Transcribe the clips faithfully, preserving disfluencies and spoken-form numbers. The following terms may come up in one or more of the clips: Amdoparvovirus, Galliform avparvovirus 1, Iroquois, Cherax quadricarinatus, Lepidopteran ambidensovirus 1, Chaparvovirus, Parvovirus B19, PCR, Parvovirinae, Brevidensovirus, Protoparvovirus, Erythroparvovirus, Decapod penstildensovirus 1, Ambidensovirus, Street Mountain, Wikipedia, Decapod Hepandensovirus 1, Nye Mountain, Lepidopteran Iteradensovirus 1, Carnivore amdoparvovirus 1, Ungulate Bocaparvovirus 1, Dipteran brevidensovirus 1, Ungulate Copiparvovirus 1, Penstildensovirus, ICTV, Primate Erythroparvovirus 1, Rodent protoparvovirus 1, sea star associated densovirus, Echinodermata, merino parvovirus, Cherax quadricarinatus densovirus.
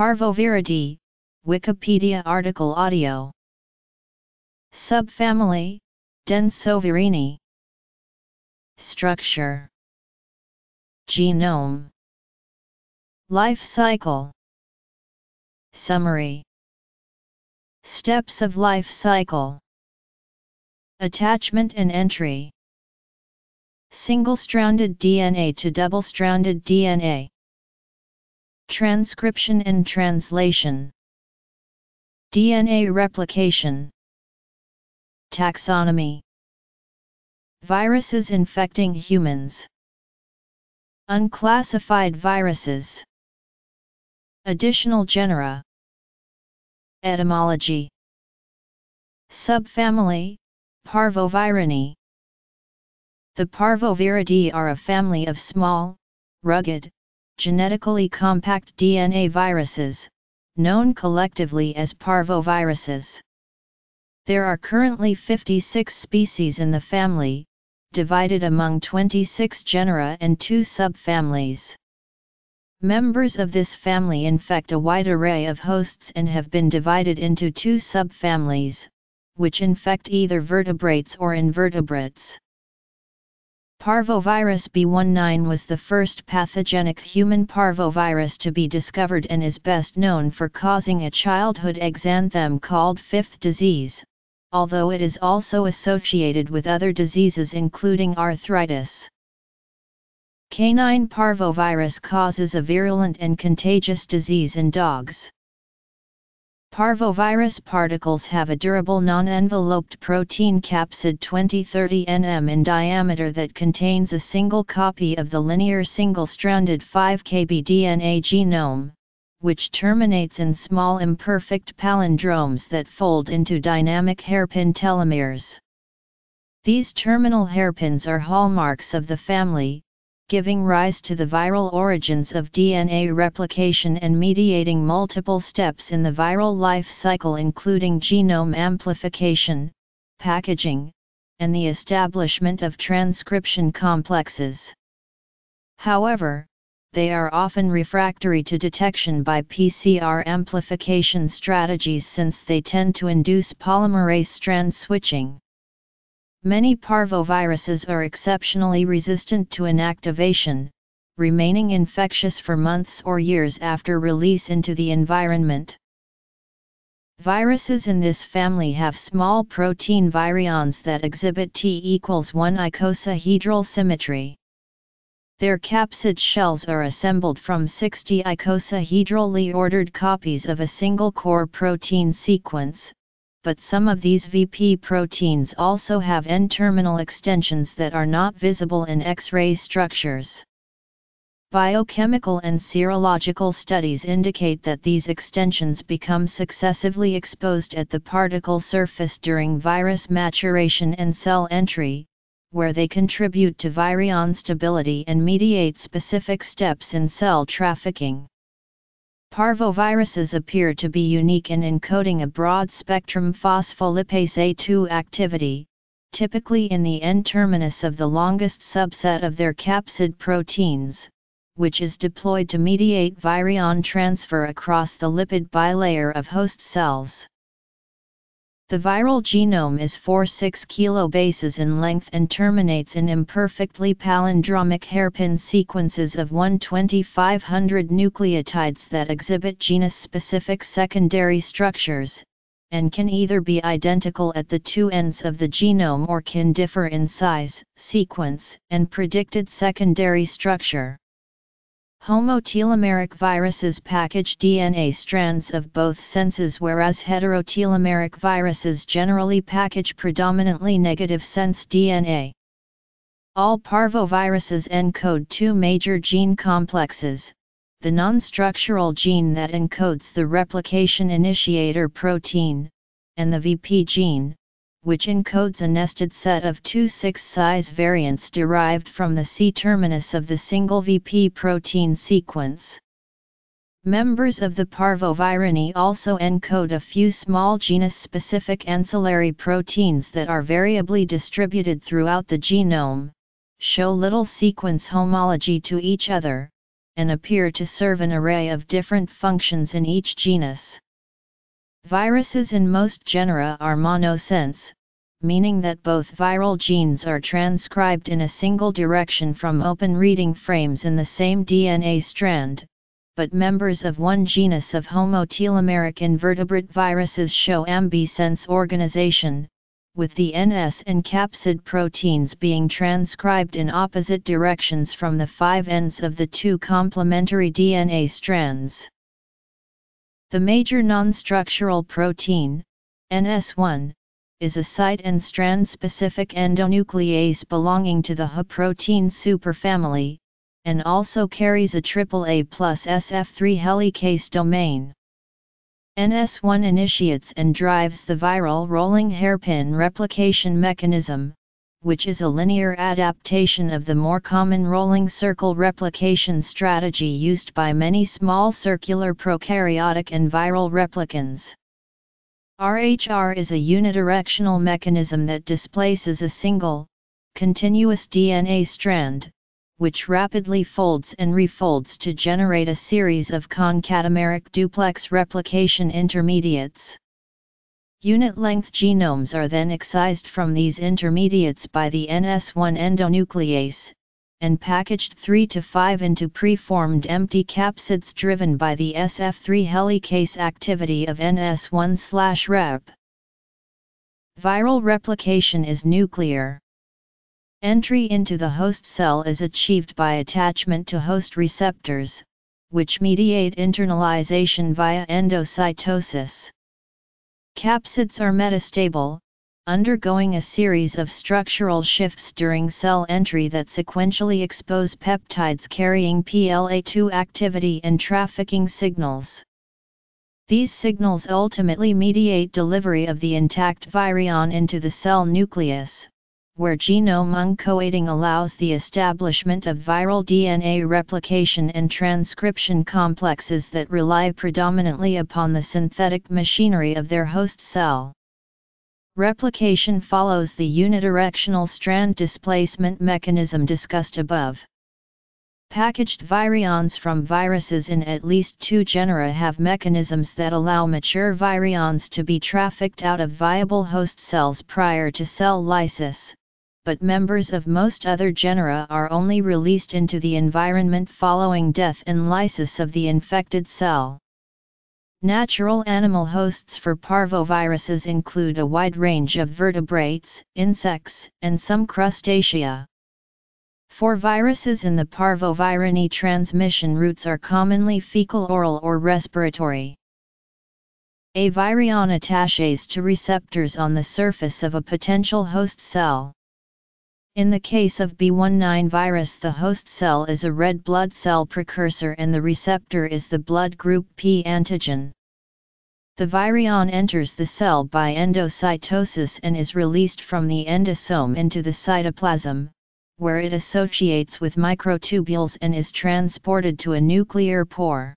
Parvoviridae, Wikipedia article audio. Subfamily, Densovirinae. Structure. Genome. Life cycle. Summary. Steps of life cycle. Attachment and entry. Single-stranded D N A to double-stranded D N A. Transcription and translation. D N A replication. Taxonomy. Viruses infecting humans. Unclassified viruses. Additional genera. Etymology. Subfamily, Parvovirinae. The Parvoviridae are a family of small, rugged, genetically compact D N A viruses, known collectively as parvoviruses. There are currently fifty-six species in the family, divided among twenty-six genera and two subfamilies. Members of this family infect a wide array of hosts and have been divided into two subfamilies, which infect either vertebrates or invertebrates. Parvovirus B nineteen was the first pathogenic human parvovirus to be discovered and is best known for causing a childhood exanthem called fifth disease, although it is also associated with other diseases including arthritis. Canine parvovirus causes a virulent and contagious disease in dogs. Parvovirus particles have a durable non-enveloped protein capsid twenty to thirty nanometers in diameter that contains a single copy of the linear single-stranded five kilobase D N A genome, which terminates in small imperfect palindromes that fold into dynamic hairpin telomeres. These terminal hairpins are hallmarks of the family, giving rise to the viral origins of D N A replication and mediating multiple steps in the viral life cycle including genome amplification, packaging, and the establishment of transcription complexes. However, they are often refractory to detection by P C R amplification strategies since they tend to induce polymerase strand switching. Many parvoviruses are exceptionally resistant to inactivation, remaining infectious for months or years after release into the environment. Viruses in this family have small protein virions that exhibit T equals one icosahedral symmetry. Their capsid shells are assembled from sixty icosahedrally ordered copies of a single core protein sequence, but some of these V P proteins also have N-terminal extensions that are not visible in X-ray structures. Biochemical and serological studies indicate that these extensions become successively exposed at the particle surface during virus maturation and cell entry, where they contribute to virion stability and mediate specific steps in cell trafficking. Parvoviruses appear to be unique in encoding a broad-spectrum phospholipase A two activity, typically in the N-terminus of the longest subset of their capsid proteins, which is deployed to mediate virion transfer across the lipid bilayer of host cells. The viral genome is four to six kilobases in length and terminates in imperfectly palindromic hairpin sequences of one to twenty-five hundred nucleotides that exhibit genus-specific secondary structures, and can either be identical at the two ends of the genome or can differ in size, sequence, and predicted secondary structure. Homotelomeric viruses package D N A strands of both senses, whereas heterotelomeric viruses generally package predominantly negative sense D N A. All parvoviruses encode two major gene complexes, the non-structural gene that encodes the replication initiator protein, and the V P gene, which encodes a nested set of two to six size variants derived from the C-terminus of the single V P protein sequence. Members of the Parvovirinae also encode a few small genus-specific ancillary proteins that are variably distributed throughout the genome, show little sequence homology to each other, and appear to serve an array of different functions in each genus. Viruses in most genera are monosense, meaning that both viral genes are transcribed in a single direction from open reading frames in the same D N A strand, but members of one genus of homotelomeric invertebrate viruses show ambisense organization, with the N S and capsid proteins being transcribed in opposite directions from the five ends of the two complementary D N A strands. The major non-structural protein, N S one, is a site and strand-specific endonuclease belonging to the H A protein superfamily, and also carries a triple A plus S F three helicase domain. N S one initiates and drives the viral rolling hairpin replication mechanism, which is a linear adaptation of the more common rolling circle replication strategy used by many small circular prokaryotic and viral replicans. R H R is a unidirectional mechanism that displaces a single, continuous D N A strand, which rapidly folds and refolds to generate a series of concatameric duplex replication intermediates. Unit-length genomes are then excised from these intermediates by the N S one endonuclease, and packaged three to five into preformed empty capsids driven by the S F three helicase activity of N S one slash rep. Viral replication is nuclear. Entry into the host cell is achieved by attachment to host receptors, which mediate internalization via endocytosis. Capsids are metastable, undergoing a series of structural shifts during cell entry that sequentially expose peptides carrying P L A two activity and trafficking signals. These signals ultimately mediate delivery of the intact virion into the cell nucleus, where genome uncoating allows the establishment of viral D N A replication and transcription complexes that rely predominantly upon the synthetic machinery of their host cell. Replication follows the unidirectional strand displacement mechanism discussed above. Packaged virions from viruses in at least two genera have mechanisms that allow mature virions to be trafficked out of viable host cells prior to cell lysis, but members of most other genera are only released into the environment following death and lysis of the infected cell. Natural animal hosts for parvoviruses include a wide range of vertebrates, insects, and some crustacea. For viruses in the Parvovirinae, transmission routes are commonly fecal-oral or respiratory. A virion attaches to receptors on the surface of a potential host cell. In the case of B nineteen virus, the host cell is a red blood cell precursor and the receptor is the blood group P antigen. The virion enters the cell by endocytosis and is released from the endosome into the cytoplasm, where it associates with microtubules and is transported to a nuclear pore.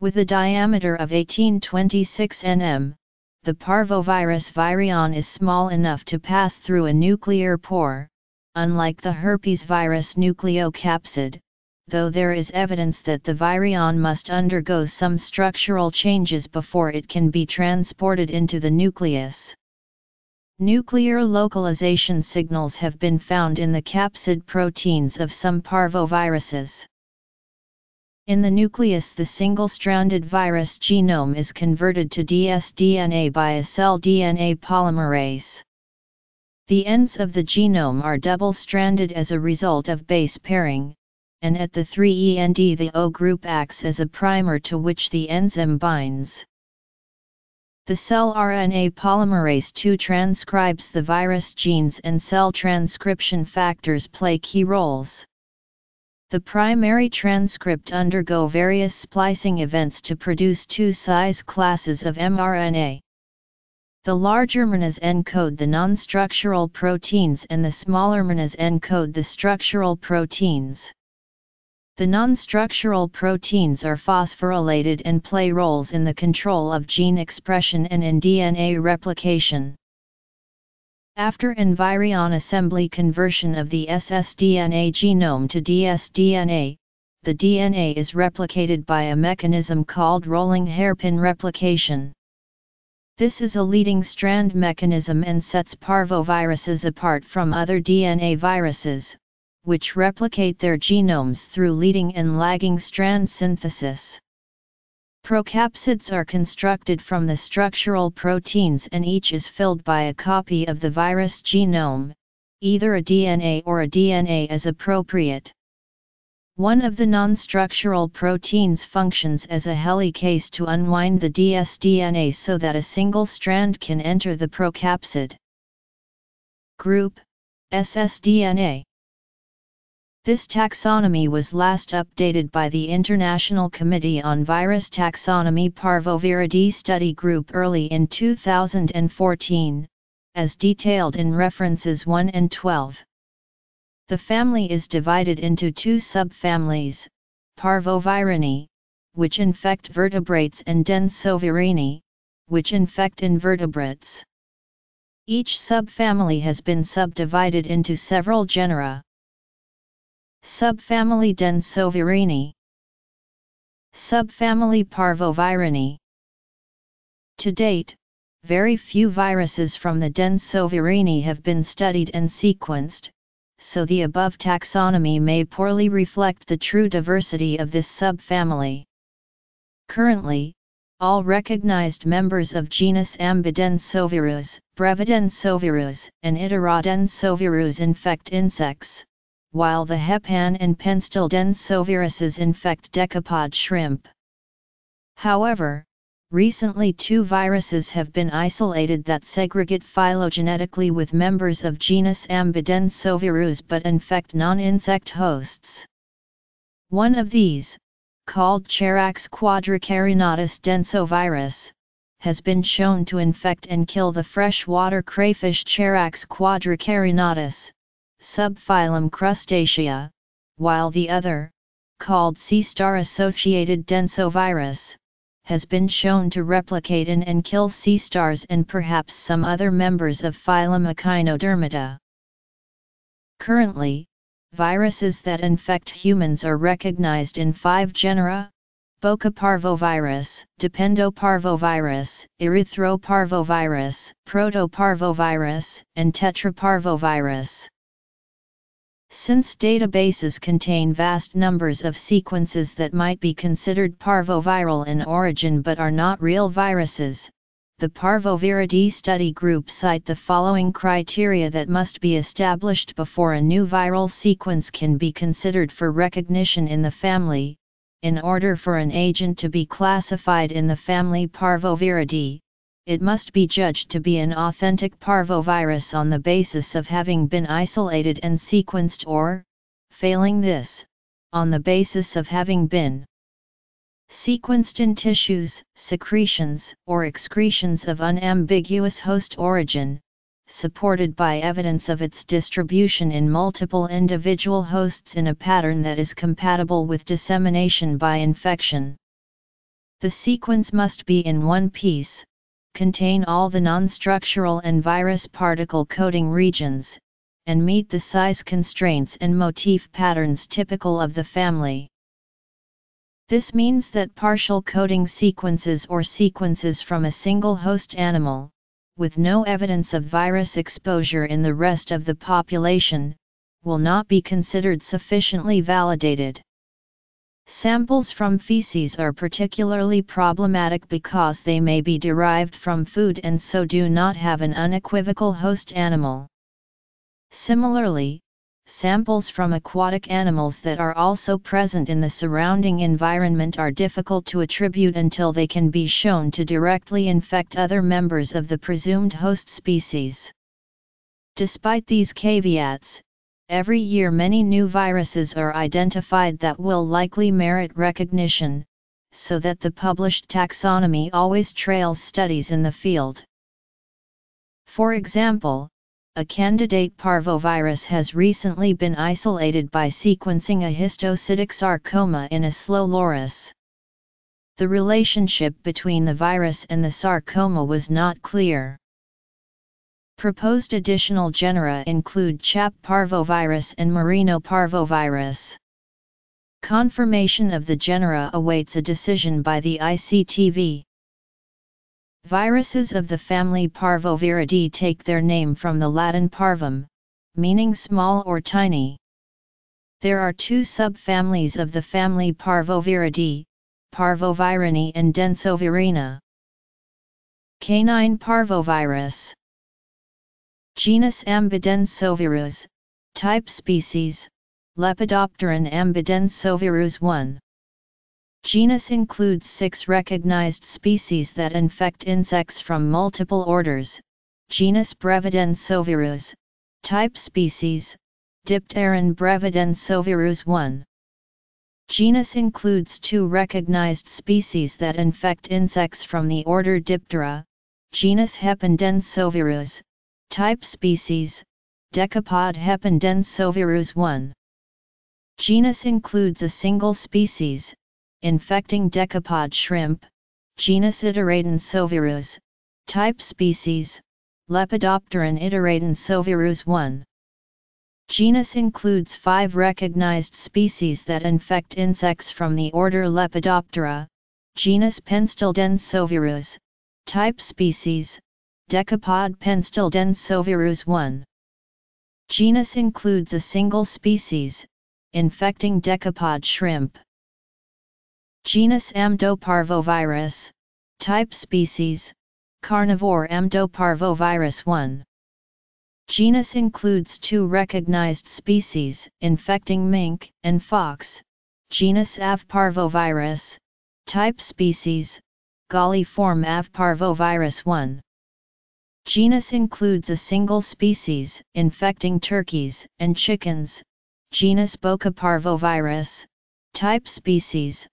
With a diameter of eighteen to twenty-six nanometers, the parvovirus virion is small enough to pass through a nuclear pore, unlike the herpes virus nucleocapsid, though there is evidence that the virion must undergo some structural changes before it can be transported into the nucleus. Nuclear localization signals have been found in the capsid proteins of some parvoviruses. In the nucleus, the single-stranded virus genome is converted to dsDNA by a cell D N A polymerase. The ends of the genome are double-stranded as a result of base pairing, and at the three end the O group acts as a primer to which the enzyme binds. The cell R N A polymerase two transcribes the virus genes, and cell transcription factors play key roles. The primary transcript undergo various splicing events to produce two size classes of mRNA. The large mRNAs encode the non-structural proteins and the smaller mRNAs encode the structural proteins. The non-structural proteins are phosphorylated and play roles in the control of gene expression and in D N A replication. After and virion assembly conversion of the s s D N A genome to dsDNA, the D N A is replicated by a mechanism called rolling hairpin replication. This is a leading strand mechanism and sets parvoviruses apart from other D N A viruses, which replicate their genomes through leading and lagging strand synthesis. Procapsids are constructed from the structural proteins and each is filled by a copy of the virus genome, either a D N A or a D N A as appropriate. One of the non-structural proteins functions as a helicase to unwind the dsDNA so that a single strand can enter the procapsid. Group: S S D N A. This taxonomy was last updated by the International Committee on Virus Taxonomy Parvoviridae Study Group early in two thousand fourteen, as detailed in references one and twelve. The family is divided into two subfamilies, Parvovirinae, which infect vertebrates, and Densovirinae, which infect invertebrates. Each subfamily has been subdivided into several genera. Subfamily Densovirinae, subfamily Parvovirinae. To date, very few viruses from the Densovirinae have been studied and sequenced, so the above taxonomy may poorly reflect the true diversity of this subfamily. Currently, all recognized members of genus Ambidensovirus, Brevidensovirus, and Iteradensovirus infect insects, while the Hepan and Penstildensoviruses infect decapod shrimp. However, recently two viruses have been isolated that segregate phylogenetically with members of genus Ambidensovirus but infect non-insect hosts. One of these, called Cherax quadricarinatus densovirus, has been shown to infect and kill the freshwater crayfish Cherax quadricarinatus, subphylum Crustacea, while the other, called sea star associated densovirus, has been shown to replicate in and kill sea stars and perhaps some other members of phylum Echinodermata. Currently, viruses that infect humans are recognized in five genera: Bocaparvovirus, Dependoparvovirus, Erythroparvovirus, Protoparvovirus, and Tetraparvovirus. Since databases contain vast numbers of sequences that might be considered parvoviral in origin but are not real viruses, the Parvoviridae study group cite the following criteria that must be established before a new viral sequence can be considered for recognition in the family, in order for an agent to be classified in the family Parvoviridae. It must be judged to be an authentic parvovirus on the basis of having been isolated and sequenced or, failing this, on the basis of having been sequenced in tissues, secretions, or excretions of unambiguous host origin, supported by evidence of its distribution in multiple individual hosts in a pattern that is compatible with dissemination by infection. The sequence must be in one piece, contain all the non-structural and virus particle coding regions, and meet the size constraints and motif patterns typical of the family. This means that partial coding sequences or sequences from a single host animal, with no evidence of virus exposure in the rest of the population, will not be considered sufficiently validated. Samples from feces are particularly problematic because they may be derived from food and so do not have an unequivocal host animal. Similarly, samples from aquatic animals that are also present in the surrounding environment are difficult to attribute until they can be shown to directly infect other members of the presumed host species. Despite these caveats, every year many new viruses are identified that will likely merit recognition, so that the published taxonomy always trails studies in the field. For example, a candidate parvovirus has recently been isolated by sequencing a histocytic sarcoma in a Sloe loris. The relationship between the virus and the sarcoma was not clear. Proposed additional genera include Chaparvovirus and merino parvovirus. Confirmation of the genera awaits a decision by the I C T V. Viruses of the family Parvoviridae take their name from the Latin parvum, meaning small or tiny. There are two subfamilies of the family Parvoviridae, Parvovirinae and Densovirinae. Canine parvovirus. Genus Ambidensovirus, type species, Lepidopteran ambidensovirus one. Genus includes six recognized species that infect insects from multiple orders. Genus Brevidensovirus, type species, Dipteran brevidensovirus one. Genus includes two recognized species that infect insects from the order Diptera. Genus Hepandensovirus, type species, Decapod Hepandensovirus one. Genus includes a single species, infecting decapod shrimp. Genus Iteradensovirus, type species, Lepidopteran Iteradensovirus one. Genus includes five recognized species that infect insects from the order Lepidoptera. Genus Penstildensovirus, type species, Decapod penstildensovirus one. Genus includes a single species, infecting decapod shrimp. Genus Amdoparvovirus, type species, Carnivore amdoparvovirus one. Genus includes two recognized species, infecting mink and fox. Genus Avparvovirus, type species, Galliform avparvovirus one. Genus includes a single species, infecting turkeys and chickens. Genus Bocaparvovirus, type species,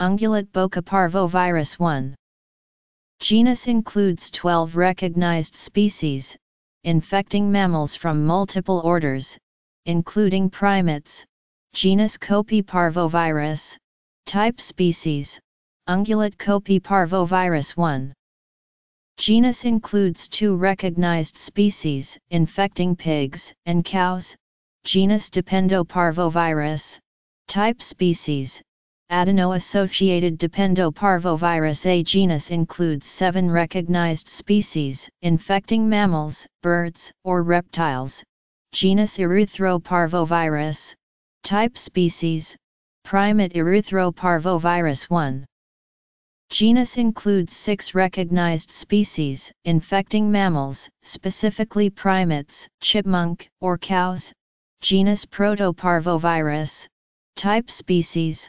ungulate Bocaparvovirus one. Genus includes twelve recognized species, infecting mammals from multiple orders, including primates. Genus Copiparvovirus, type species, ungulate Copiparvovirus one. Genus includes two recognized species, infecting pigs and cows. Genus Dependoparvovirus, type species, Adeno associated Dependoparvovirus. A genus includes seven recognized species, infecting mammals, birds, or reptiles. Genus Erythroparvovirus, type species, primate Erythroparvovirus one. Genus includes six recognized species, infecting mammals, specifically primates, chipmunk, or cows. Genus Protoparvovirus, type species,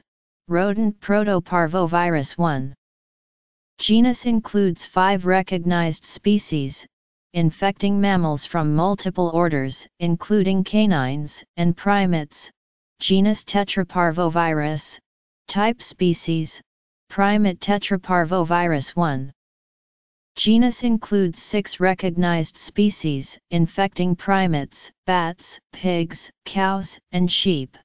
rodent Protoparvovirus one. Genus includes five recognized species, infecting mammals from multiple orders, including canines and primates. Genus Tetraparvovirus, type species, primate Tetraparvovirus one. Genus includes six recognized species, infecting primates, bats, pigs, cows, and sheep.